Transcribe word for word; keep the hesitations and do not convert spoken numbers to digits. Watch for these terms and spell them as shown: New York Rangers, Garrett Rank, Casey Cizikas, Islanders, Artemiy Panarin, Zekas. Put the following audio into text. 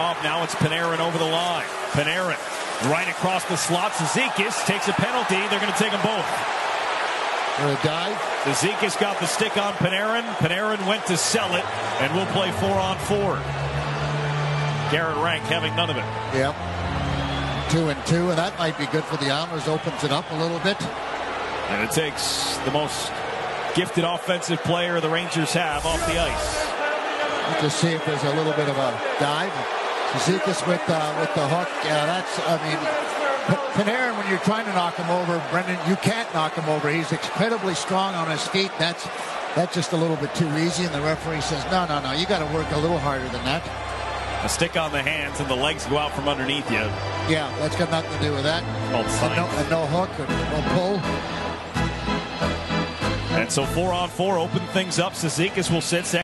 Now it's Panarin over the line. Panarin right across the slot. Cizikas takes a penalty. They're going to take them both. They're going to dive. Cizikas got the stick on Panarin. Panarin went to sell it, and we'll play four on four. Garrett Rank having none of it. Yep. Two and two, and that might be good for the Islanders. Opens it up a little bit. And it takes the most gifted offensive player the Rangers have off the ice. Just see if there's a little bit of a dive. Zekas with uh, with the hook. Yeah, that's, I mean, P Panarin, when you're trying to knock him over, Brendan, you can't knock him over. He's incredibly strong on his feet. That's that's just a little bit too easy, and the referee says, no, no, no, you got to work a little harder than that. A stick on the hands, and the legs go out from underneath you. Yeah, that's got nothing to do with that. Well, and, no, and no hook, and no pull. And so four on four, open things up. Cizikas will sit second.